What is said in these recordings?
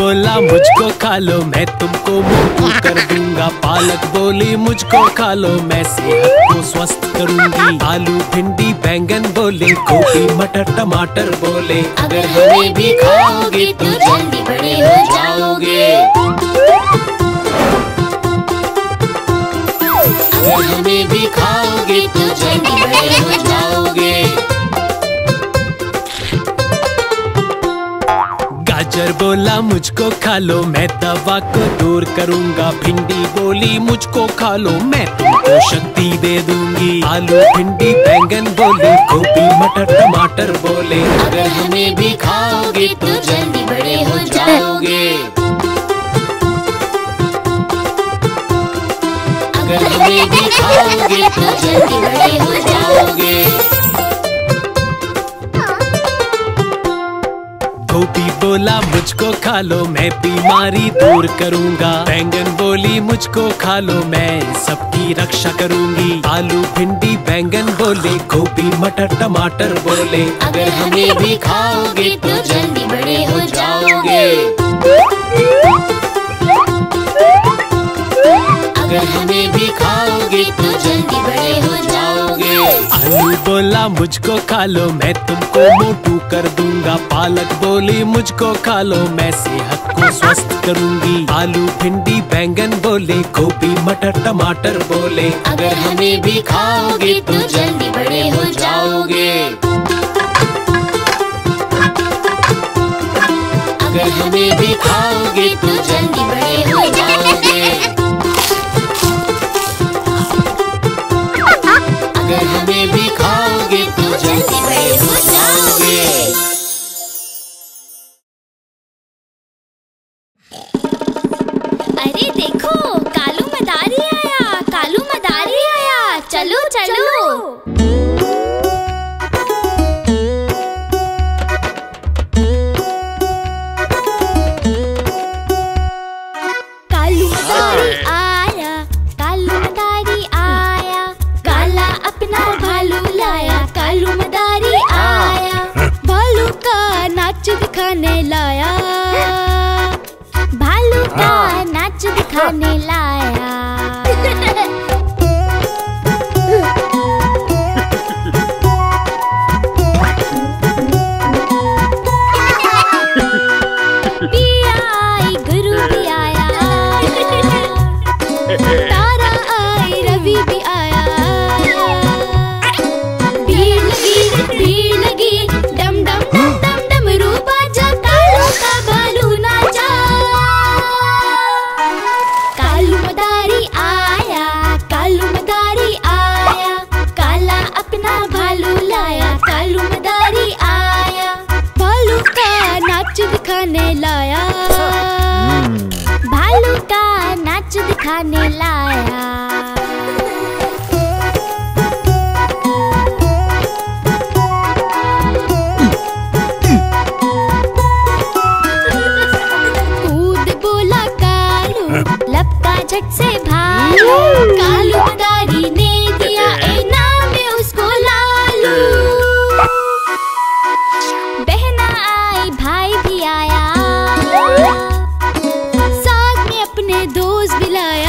बोला मुझको खा लो मैं तुमको मोटू कर दूंगा। पालक बोली मुझको खा लो मैं सेहत को स्वस्थ करूंगी। आलू भिंडी बैंगन बोले गोभी मटर टमाटर बोले अगर हमें भी खाओगे तो जल्दी बड़े हो जाओगे। अगर हमें भी खाओगे तो जल्दी बड़े हो जाओगे। गाजर बोला मुझको खा लो मैं दवा को दूर करूंगा। भिंडी बोली मुझको खा लो मैं तुमको शक्ति दे दूंगी। आलू भिंडी बैंगन बोले गोभी मटर टमाटर बोले अगर हमें भी खाओगे तो जल्दी बड़े हो जाओगे। अगर हमें भी खाओगे तो जल्दी बड़े हो जाओगे। गोभी बोला मुझको खा लो मैं बीमारी दूर करूंगा। बैंगन बोली मुझको खा लो मैं सबकी रक्षा करूंगी। आलू भिंडी बैंगन बोले गोभी मटर टमाटर बोले अगर हमें भी खाओगे तो जल्दी बड़े हो जाओगे। अगर हमें भी खाओगे तो जल्दी बड़े हो जाओगे। आलू बोला मुझको खा लो मैं तुमको मोटू कर दूंगा। पालक बोली मुझको खा लो मैं सेहत को स्वस्थ करूंगी। आलू भिंडी बैंगन बोले गोभी मटर टमाटर बोले अगर हमें भी खाओगे तो जल्दी बड़े हो जाओगे। अगर हमें भी खाओगे तो जल्दी बड़े हो जाओगे। अगर हमें भी खाओगे तो जल्दी बड़े हो जाओगे। चलो चलो कालू मदारी आया, कालू मदारी आया, काला अपना भालू लाया। कालू मदारी आया, भालू का नाच दिखाने लाया। भालू का नाच दिखाने लाया। खाने लाया। कूद बोला कालू, लपका झट से भालू। कालू मदारी ने दिया इनाम उसको लालू। बहना आई भाई भी आया, साथ में अपने दोस्त भी लाया।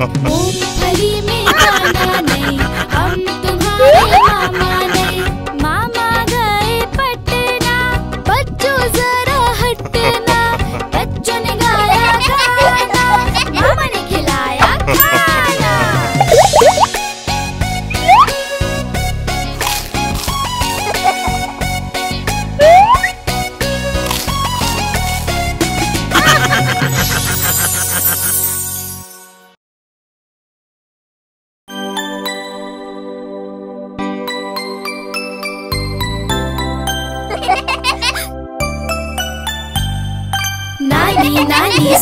मूंगफली में दाना नहीं, हम तुम्हारे मामा नहीं। मामा गए पटना, बच्चों जरा हटना। बच्चों ने गाया गाना, मामा ने खिलाया खाना।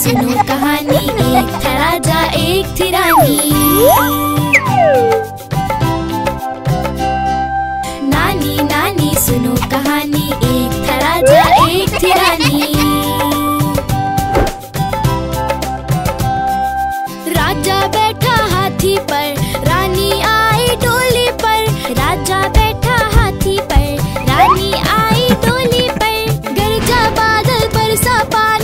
सुनो कहानी, एक था राजा एक थी रानी। नानी नानी सुनो कहानी, एक था राजा एक थी रानी। राजा बैठा हाथी पर, रानी आई डोली पर। राजा बैठा हाथी पर, रानी आई डोली पर। गरजा बादल बरसा पानी,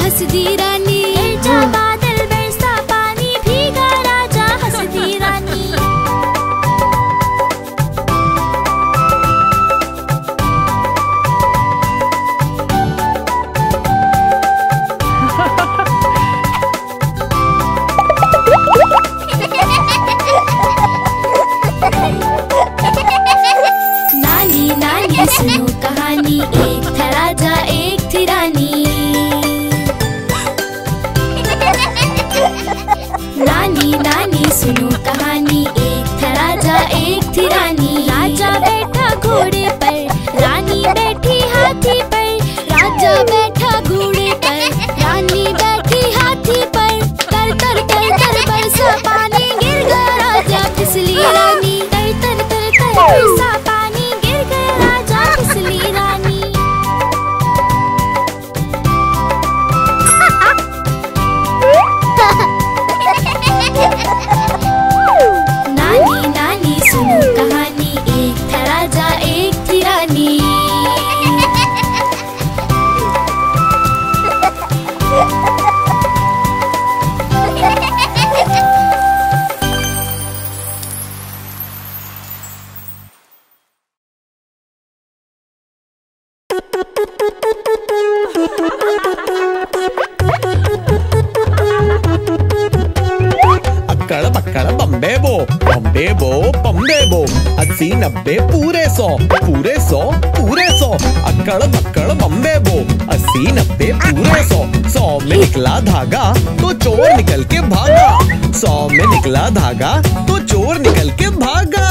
हंसती रानी। गरजा बादल बरसा पानी, भीगा राजा हंसती रानी। नानी नानी सुनो कहानी, एक था राजा एक थी रानी। नानी नानी सुनो कहानी, एक था राजा एक थी रानी। राजा बैठा घोड़े पर, रानी बैठी हाथी पर। राजा बैठा घोड़े पर, रानी बैठी हाथी पर। तर तर तर तर बरसा पानी, गिर गया राजा फिसली रानी। तर तर तर तर बरसा पानी, गिर गया राजा फिसली रानी। नानी नानी सुनो कहानी, एक था राजा एक थी रानी। नब्बे पूरे सौ, पूरे सौ, पूरे सौ। अकड़ बकड़ बम्बे बो, अस्सी नब्बे पूरे सौ। सौ में निकला धागा तो चोर निकल के भागा। सौ में निकला धागा तो चोर निकल के भागा।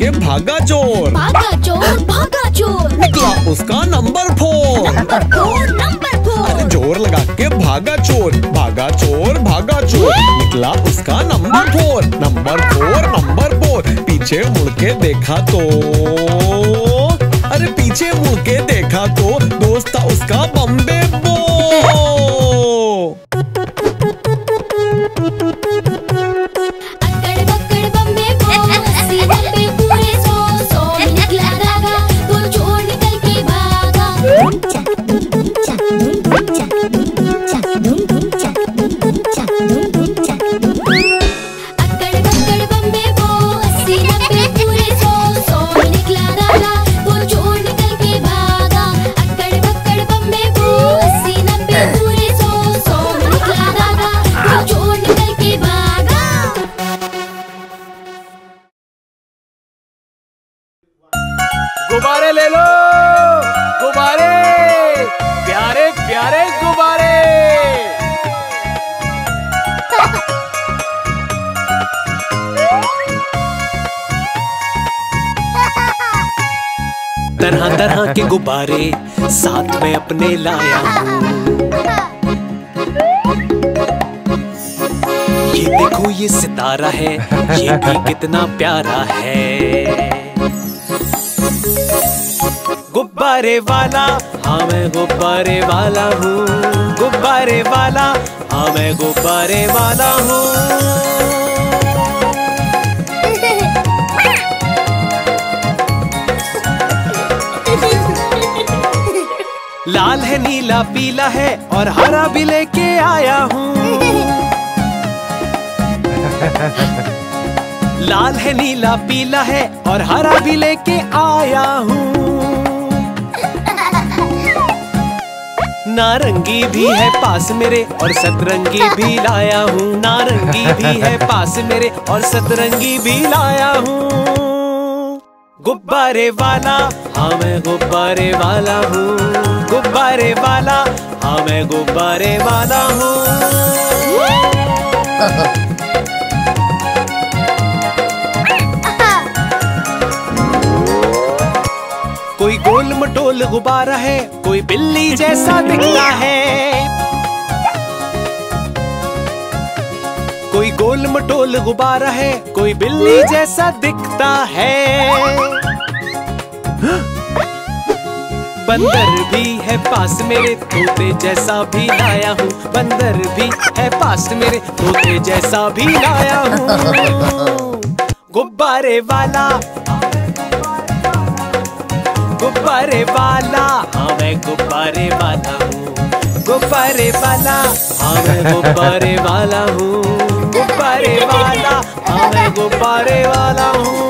के भागा चोर, भागा चोर, भागा चोर। निकला उसका number four, number four, number four. अरे जोर लगा के भागा चोर, भागा चोर, भागा चोर। निकला उसका number four, number four, number four. पीछे मुड़ के देखा तो, अरे पीछे मुड़ के देखा तो, दोस्त था उसका बम्बे बो। गुब्बारे ले लो, गुब्बारे, प्यारे प्यारे गुब्बारे। तरह तरह के गुब्बारे साथ में अपने लाया हूँ। ये देखो ये सितारा है, ये भी कितना प्यारा है। गुब्बारे वाला, हाँ मैं गुब्बारे वाला हूँ। गुब्बारे वाला, हाँ मैं गुब्बारे वाला हूँ। लाल है नीला पीला है और हरा भी लेके आया हूँ। लाल है नीला पीला है और हरा भी लेके आया हूँ। नारंगी भी है पास मेरे और सतरंगी भी लाया हूँ। नारंगी भी है पास मेरे और सतरंगी भी लाया हूँ। गुब्बारे वाला, हाँ मैं गुब्बारे वाला हूँ। गुब्बारे वाला, हाँ मैं गुब्बारे वाला हूँ। कोई गोल मटोल गुब्बारा है, कोई बिल्ली जैसा दिखता है। कोई गोल मटोल गुब्बारा है, कोई बिल्ली जैसा दिखता है। बंदर भी है पास मेरे, तोते जैसा भी लाया हूँ। बंदर भी है पास मेरे, तोते जैसा भी लाया हूँ। गुब्बारे वाला, गुब्बारे वाला, हाँ मैं गुब्बारे वाला हूँ। गुब्बारे वाला, हाँ मैं गुब्बारे वाला हूँ। गुब्बारे वाला, हाँ मैं गुब्बारे वाला हूँ।